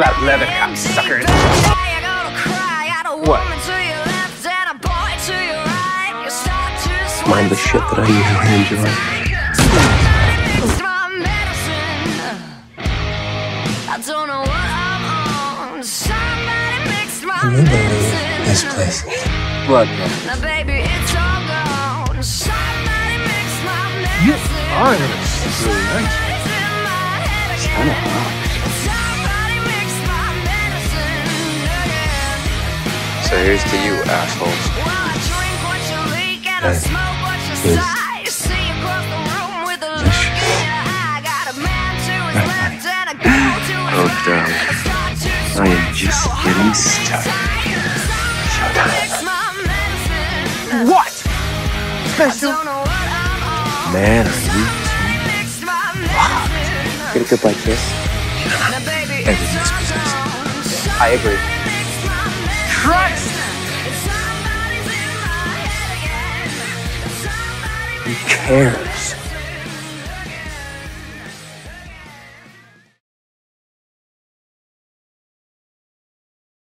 slap leather, cocksuckers. What? Mind the shit that I usually enjoy. Remember this place. Blood. You are really nice. So here's to you, assholes. Oh, darling. I am just getting started. What? Special? Man, are you? Get a goodbye kiss. Everything's business. I agree. Christ! You care.